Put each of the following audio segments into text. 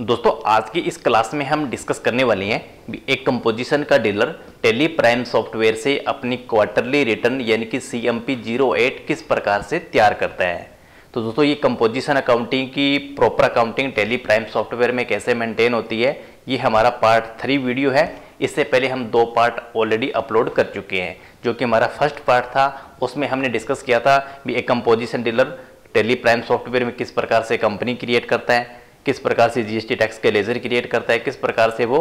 दोस्तों आज की इस क्लास में हम डिस्कस करने वाले हैं एक कंपोजिशन का डीलर टैली प्राइम सॉफ्टवेयर से अपनी क्वार्टरली रिटर्न यानी कि CMP 08 किस प्रकार से तैयार करता है। तो दोस्तों ये कंपोजिशन अकाउंटिंग की proper accounting Tally prime software में कैसे मेंटेन होती है, ये हमारा पार्ट 3 वीडियो है। इससे पहले हम 2 पार्ट ऑलरेडी अपलोड कर चुके हैं, जो कि हमारा फर्स्ट पार्ट था, उसमें हमने डिस्कस किया था भी एक composition dealer Tally prime software में किस प्रकार से कंपनी क्रिएट करता है, किस प्रकार से GST टैक्स के लेजर क्रिएट करता है, किस प्रकार से वो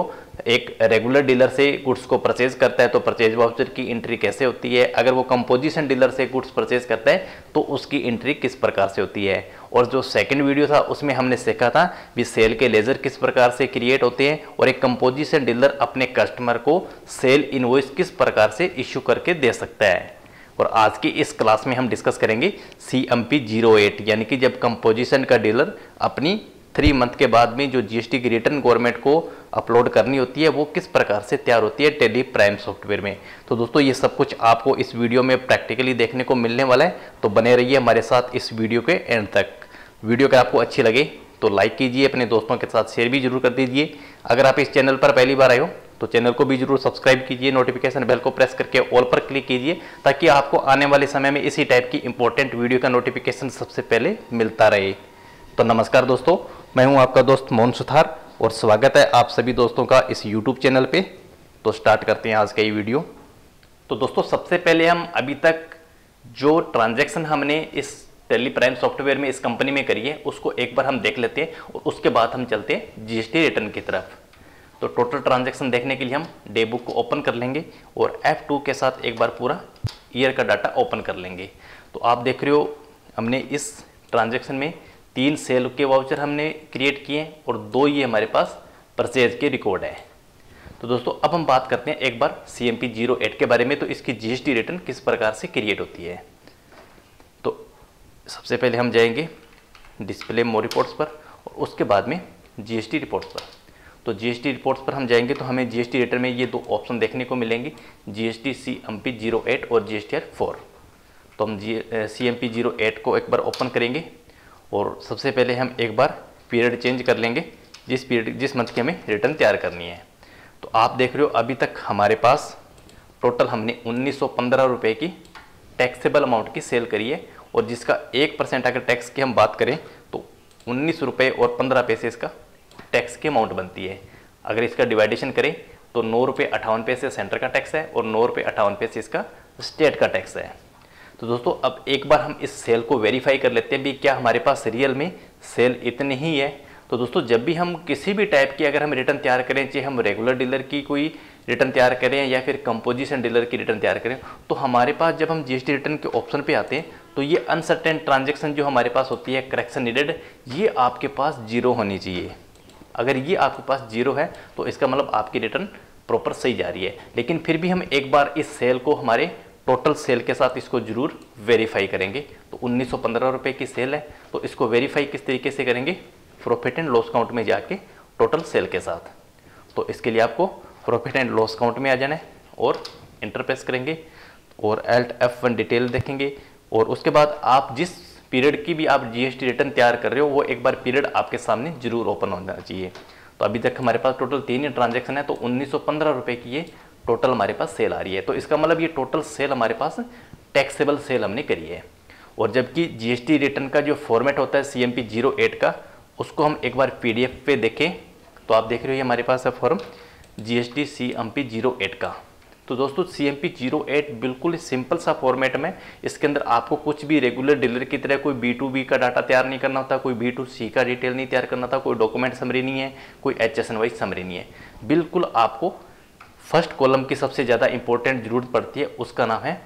एक रेगुलर डीलर से गुड्स को परचेज करता है तो परचेज वाउचर की एंट्री कैसे होती है, अगर वो कंपोजिशन डीलर से गुड्स परचेज करता है तो उसकी एंट्री किस प्रकार से होती है। और जो सेकंड वीडियो था उसमें हमने सीखा था भी सेल के लेजर किस प्रकार से क्रिएट होते हैं और एक कंपोजिशन डीलर अपने कस्टमर को सेल इनवॉइस किस प्रकार से इश्यू करके दे सकता है। और आज की इस क्लास में हम डिस्कस करेंगे CMP 08 यानी कि जब कंपोजिशन का डीलर अपनी 3 मंथ के बाद में जो GST की रिटर्न गवर्नमेंट को अपलोड करनी होती है वो किस प्रकार से तैयार होती है टैली प्राइम सॉफ्टवेयर में। तो दोस्तों ये सब कुछ आपको इस वीडियो में प्रैक्टिकली देखने को मिलने वाला है, तो बने रहिए हमारे साथ इस वीडियो के एंड तक। वीडियो अगर आपको अच्छी लगे तो लाइक कीजिए, अपने दोस्तों के साथ शेयर भी जरूर कर दीजिए। अगर आप इस चैनल पर पहली बार आए हो तो चैनल को भी जरूर सब्सक्राइब कीजिए, नोटिफिकेशन बेल को प्रेस करके ऑल पर क्लिक कीजिए ताकि आपको आने वाले समय में इसी टाइप की इंपॉर्टेंट वीडियो का नोटिफिकेशन सबसे पहले मिलता रहे। तो नमस्कार दोस्तों, मैं हूं आपका दोस्त मोहन सुथार और स्वागत है आप सभी दोस्तों का इस YouTube चैनल पे। तो स्टार्ट करते हैं आज का ये वीडियो। तो दोस्तों सबसे पहले हम अभी तक जो ट्रांजैक्शन हमने इस टैली प्राइम सॉफ्टवेयर में इस कंपनी में करी है उसको एक बार हम देख लेते हैं और उसके बाद हम चलते हैं GST रिटर्न की तरफ। तो टोटल ट्रांजेक्शन देखने के लिए हम डे बुक को ओपन कर लेंगे और F2 के साथ एक बार पूरा ईयर का डाटा ओपन कर लेंगे। तो आप देख रहे हो हमने इस ट्रांजेक्शन में 3 सेल के वाउचर हमने क्रिएट किए हैं और 2 ये हमारे पास परचेज के रिकॉर्ड है। तो दोस्तों अब हम बात करते हैं एक बार CMP 08 के बारे में, तो इसकी GST रिटर्न किस प्रकार से क्रिएट होती है। तो सबसे पहले हम जाएंगे डिस्प्ले मोर रिपोर्ट्स पर और उसके बाद में GST रिपोर्ट्स पर। तो GST रिपोर्ट्स पर हम जाएंगे तो हमें GST रिटर्न में ये 2 ऑप्शन देखने को मिलेंगे, GST CMP 08 और GSTR 4। तो हम CMP 08 को एक बार ओपन करेंगे और सबसे पहले हम एक बार पीरियड चेंज कर लेंगे जिस मंथ की हमें रिटर्न तैयार करनी है। तो आप देख रहे हो अभी तक हमारे पास टोटल हमने 1915 रुपये की टैक्सेबल अमाउंट की सेल करी है और जिसका 1% अगर टैक्स की हम बात करें तो 19 रुपये और 15 पैसे इसका टैक्स की अमाउंट बनती है। अगर इसका डिवाइडेशन करें तो 9 रुपये 58 पैसे सेंटर का टैक्स है और 9 रुपये 58 पैसे इसका स्टेट का टैक्स है। तो दोस्तों अब एक बार हम इस सेल को वेरीफाई कर लेते हैं भी क्या हमारे पास रियल में सेल इतनी ही है। तो दोस्तों जब भी हम किसी भी टाइप की अगर हम रिटर्न तैयार करें, चाहे हम रेगुलर डीलर की कोई रिटर्न तैयार करें या फिर कंपोजिशन डीलर की रिटर्न तैयार करें, तो हमारे पास जब हम GST रिटर्न के ऑप्शन पे आते हैं तो ये अनसर्टेन ट्रांजेक्शन जो हमारे पास होती है करेक्शन नीडेड, ये आपके पास 0 होनी चाहिए। अगर ये आपके पास 0 है तो इसका मतलब आपकी रिटर्न प्रॉपर सही जा रही है। लेकिन फिर भी हम एक बार इस सेल को हमारे टोटल सेल के साथ इसको जरूर वेरीफाई करेंगे। तो 1915 रुपये की सेल है तो इसको वेरीफाई किस तरीके से करेंगे, प्रॉफिट एंड लॉस काउंट में जाके टोटल सेल के साथ। तो इसके लिए आपको प्रॉफिट एंड लॉस काउंट में आ जाना है और एंटर प्रेस करेंगे और Alt F1 डिटेल देखेंगे और उसके बाद आप जिस पीरियड की भी आप GST रिटर्न तैयार कर रहे हो वो एक बार पीरियड आपके सामने जरूर ओपन होना चाहिए। तो अभी तक हमारे पास टोटल 3 ट्रांजेक्शन है तो 1915 रुपये की ये टोटल हमारे पास सेल आ रही है। तो इसका मतलब ये टोटल सेल हमारे पास टैक्सेबल सेल हमने करी है। और जबकि GST रिटर्न का जो फॉर्मेट होता है CMP 08 का, उसको हम एक बार PDF पे देखें तो आप देख रहे हो हमारे पास है फॉर्म GST CMP 08 का। तो दोस्तों CMP 08 बिल्कुल सिंपल सा फॉर्मेट में, इसके अंदर आपको कुछ भी रेगुलर डीलर की तरह कोई B2B का डाटा तैयार नहीं करना होता, कोई B2C का डिटेल नहीं तैयार करना था, कोई डॉक्यूमेंट समरी नहीं है, कोई HSN वाइज समरी नहीं है। बिल्कुल आपको फर्स्ट कॉलम की सबसे ज़्यादा इंपॉर्टेंट जरूरत पड़ती है, उसका नाम है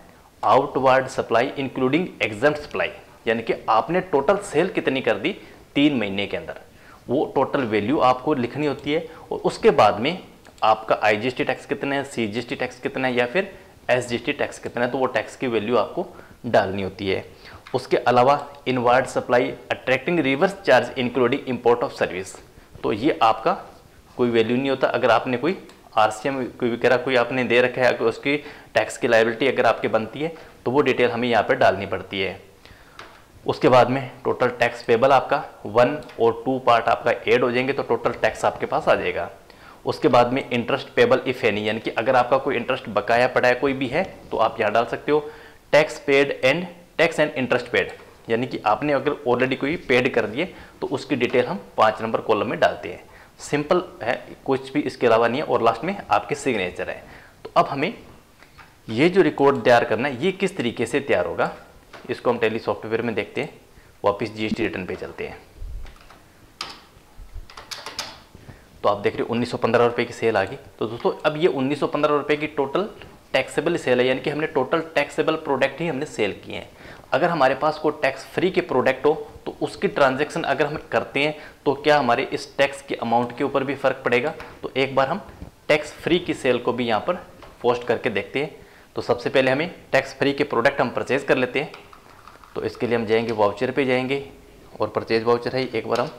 outward supply including exempt supply, यानी कि आपने टोटल सेल कितनी कर दी 3 महीने के अंदर, वो टोटल वैल्यू आपको लिखनी होती है। और उसके बाद में आपका IGST टैक्स कितना है, CGST टैक्स कितना है या फिर SGST टैक्स कितना है, तो वो टैक्स की वैल्यू आपको डालनी होती है। उसके अलावा inward supply attracting reverse charge including import of service, तो ये आपका कोई वैल्यू नहीं होता। अगर आपने कोई RCM वगैरह कोई आपने दे रखा है, अगर उसकी टैक्स की लाइबिलिटी अगर आपके बनती है तो वो डिटेल हमें यहाँ पर डालनी पड़ती है। उसके बाद में टोटल टैक्स पेबल आपका 1 और 2 पार्ट आपका ऐड हो जाएंगे तो टोटल टैक्स आपके पास आ जाएगा। उसके बाद में इंटरेस्ट पेबल इफ एनी, यानी कि अगर आपका कोई इंटरेस्ट बकाया पड़ा है कोई भी है तो आप यहाँ डाल सकते हो tax paid and tax and interest paid, यानी कि आपने अगर ऑलरेडी कोई पेड कर दिए तो उसकी डिटेल हम 5 नंबर कॉलम में डालते हैं। सिंपल है, कुछ भी इसके अलावा नहीं है। और लास्ट में आपके सिग्नेचर है। तो अब हमें ये जो रिकॉर्ड तैयार करना है ये किस तरीके से तैयार होगा इसको हम टैली सॉफ्टवेयर में देखते हैं। वापस जीएसटी रिटर्न पे चलते हैं तो आप देख रहे हो 1915 रुपए की सेल आ गई। तो दोस्तों अब ये 1915 रुपए की टोटल टैक्सेबल सेल है, यानी कि हमने टोटल टैक्सेबल प्रोडक्ट ही हमने सेल किए हैं। अगर हमारे पास कोई टैक्स फ्री के प्रोडक्ट हो तो उसकी ट्रांजैक्शन अगर हम करते हैं तो क्या हमारे इस टैक्स के अमाउंट के ऊपर भी फर्क पड़ेगा। तो एक बार हम टैक्स फ्री की सेल को भी यहाँ पर पोस्ट करके देखते हैं। तो सबसे पहले हमें टैक्स फ्री के प्रोडक्ट हम परचेज कर लेते हैं। तो इसके लिए हम जाएंगे वाउचर पे जाएंगे और परचेज वाउचर है एक बार हम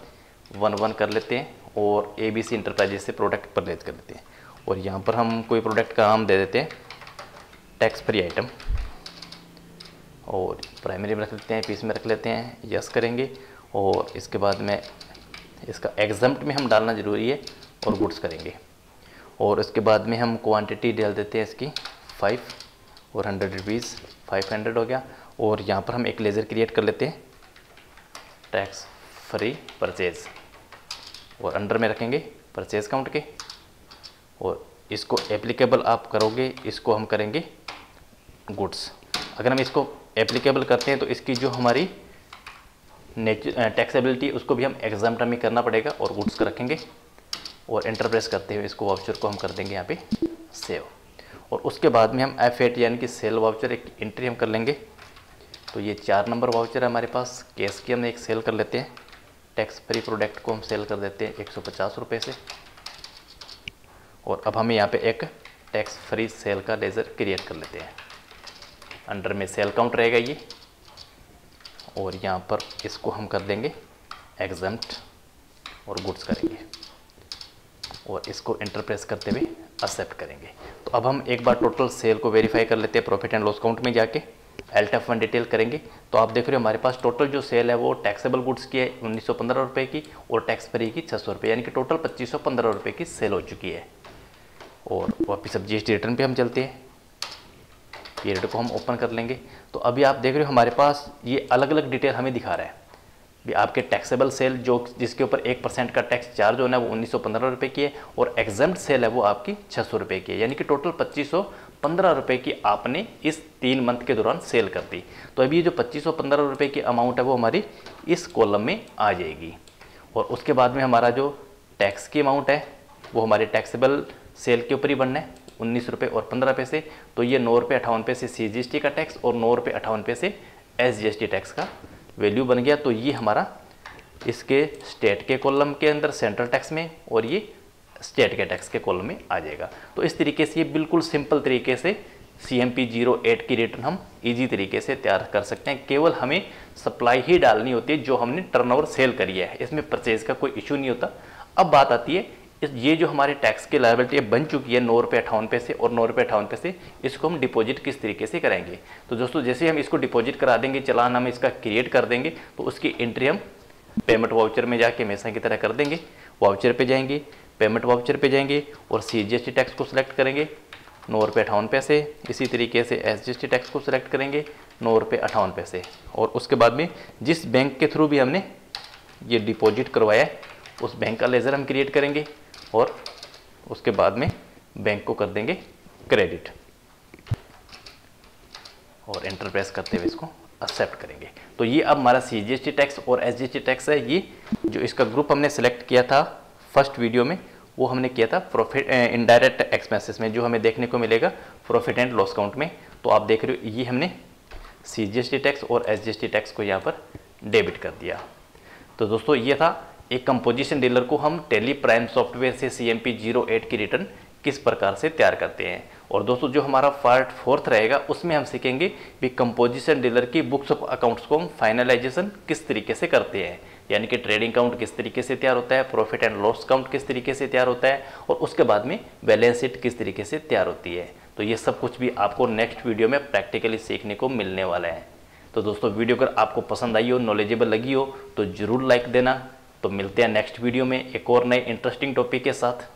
1-1 कर लेते हैं और ABC एंटरप्राइजेज से प्रोडक्ट परचेज कर लेते हैं और यहाँ पर हम कोई प्रोडक्ट का नाम दे देते हैं टैक्स फ्री आइटम और प्राइमरी में रख लेते हैं, पीस में रख लेते हैं, यस करेंगे और इसके बाद में इसका एग्जम्प्ट में हम डालना ज़रूरी है और गुड्स करेंगे और इसके बाद में हम क्वांटिटी डाल देते हैं इसकी 5 और 100 रुपीज़ 500 हो गया और यहाँ पर हम एक लेज़र क्रिएट कर लेते हैं टैक्स फ्री परचेज और अंडर में रखेंगे परचेज काउंट के और इसको एप्लीकेबल आप करोगे, इसको हम करेंगे गुड्स। अगर हम इसको एप्लीकेबल करते हैं तो इसकी जो हमारी टैक्सेबिलिटी उसको भी हम एग्जाम में करना पड़ेगा और गुड्स का रखेंगे और इंटरप्रेस करते हुए इसको वाउचर को हम कर देंगे यहाँ पे सेव और उसके बाद में हम F8 यानी कि सेल वाउचर एक एंट्री हम कर लेंगे। तो ये 4 नंबर वाउचर है हमारे पास कैश की, हमने एक सेल कर लेते हैं टैक्स फ्री प्रोडक्ट को हम सेल कर देते हैं 150 रुपये से और अब हमें यहाँ पे एक टैक्स फ्री सेल का लेज़र क्रिएट कर लेते हैं। अंडर में सेल काउंट रहेगा ये और यहाँ पर इसको हम कर देंगे एग्जम्प्ट और गुड्स करेंगे और इसको इंटरप्रेस करते हुए एक्सेप्ट करेंगे। तो अब हम एक बार टोटल सेल को वेरीफाई कर लेते हैं प्रॉफिट एंड लॉस काउंट में जाके LTF1 डिटेल करेंगे। तो आप देख रहे हो हमारे पास टोटल जो सेल है वो टैक्सेबल गुड्स की है 1915 रुपए की और टैक्स फ्री की 600 रुपये, यानी कि टोटल 2515 रुपये की सेल हो चुकी है। और वापस अब GST रिटर्न पे हम चलते हैं, पीरियड को हम ओपन कर लेंगे। तो अभी आप देख रहे हो हमारे पास ये अलग अलग डिटेल हमें दिखा रहा है। आपके टैक्सेबल सेल जो जिसके ऊपर 1% का टैक्स चार्ज होना है वो 1915 रुपये की है और एग्जम्प्ट सेल है वो आपकी 600 रुपये की है, यानी कि टोटल 2515 रुपये की आपने इस 3 मंथ के दौरान सेल कर दी। तो अभी ये जो 2515 रुपये की अमाउंट है वो हमारी इस कॉलम में आ जाएगी और उसके बाद में हमारा जो टैक्स की अमाउंट है वो हमारे टैक्सेबल सेल के ऊपर ही बनना है 19 रुपये और 15 पैसे। तो ये 9 रुपये 58 पैसे CGST का टैक्स और 9 रुपये 58 पैसे SGST टैक्स का वैल्यू बन गया। तो ये हमारा इसके स्टेट के कॉलम के अंदर सेंट्रल टैक्स में और ये स्टेट के टैक्स के कॉलम में आ जाएगा। तो इस तरीके से ये बिल्कुल सिंपल तरीके से CMP 08 की रिटर्न हम इजी तरीके से तैयार कर सकते हैं। केवल हमें सप्लाई ही डालनी होती है जो हमने टर्नओवर सेल करी है, इसमें परचेज का कोई इशू नहीं होता। अब बात आती है ये जो हमारे टैक्स की लायबिलिटी बन चुकी है 9 रुपये 58 पैसे और 9 रुपये 58 पैसे, इसको हम डिपॉजिट किस तरीके से करेंगे। तो दोस्तों जैसे हम इसको डिपॉजिट करा देंगे, चलान हम इसका क्रिएट कर देंगे तो उसकी एंट्री हम पेमेंट वाउचर में जाके हमेशा की तरह कर देंगे। वाउचर पे जाएंगे, पेमेंट वाउचर पे जाएंगे और CGST टैक्स को सिलेक्ट करेंगे 9 रुपये 58 पैसे। इसी तरीके से SGST टैक्स को सिलेक्ट करेंगे 9 रुपये 58 पैसे और उसके बाद में जिस बैंक के थ्रू भी हमने ये डिपॉजिट करवाया है उस बैंक का लेज़र हम क्रिएट करेंगे और उसके बाद में बैंक को कर देंगे क्रेडिट और एंटर प्रेस करते हुए इसको एक्सेप्ट करेंगे। तो ये अब हमारा CGST टैक्स और SGST टैक्स है। ये जो इसका ग्रुप हमने सेलेक्ट किया था फर्स्ट वीडियो में वो हमने किया था प्रॉफिट इनडायरेक्ट एक्सपेंसेस में, जो हमें देखने को मिलेगा प्रॉफिट एंड लॉस काउंट में। तो आप देख रहे हो ये हमने CGST टैक्स और SGST टैक्स को यहाँ पर डेबिट कर दिया। तो दोस्तों ये था एक कंपोजिशन डीलर को हम टैली प्राइम सॉफ्टवेयर से CMP 08 की रिटर्न किस प्रकार से तैयार करते हैं। और दोस्तों जो हमारा पार्ट 4 रहेगा उसमें हम सीखेंगे भी कंपोजिशन डीलर की बुक्स ऑफ अकाउंट्स को हम फाइनलाइजेशन किस तरीके से करते हैं, यानी कि ट्रेडिंग काउंट किस तरीके से तैयार होता है, प्रॉफिट एंड लॉस काउंट किस तरीके से तैयार होता है और उसके बाद में बैलेंस शीट किस तरीके से तैयार होती है। तो ये सब कुछ भी आपको नेक्स्ट वीडियो में प्रैक्टिकली सीखने को मिलने वाला है। तो दोस्तों वीडियो अगर आपको पसंद आई हो, नॉलेजेबल लगी हो तो ज़रूर लाइक देना। तो मिलते हैं नेक्स्ट वीडियो में एक और नए इंटरेस्टिंग टॉपिक के साथ।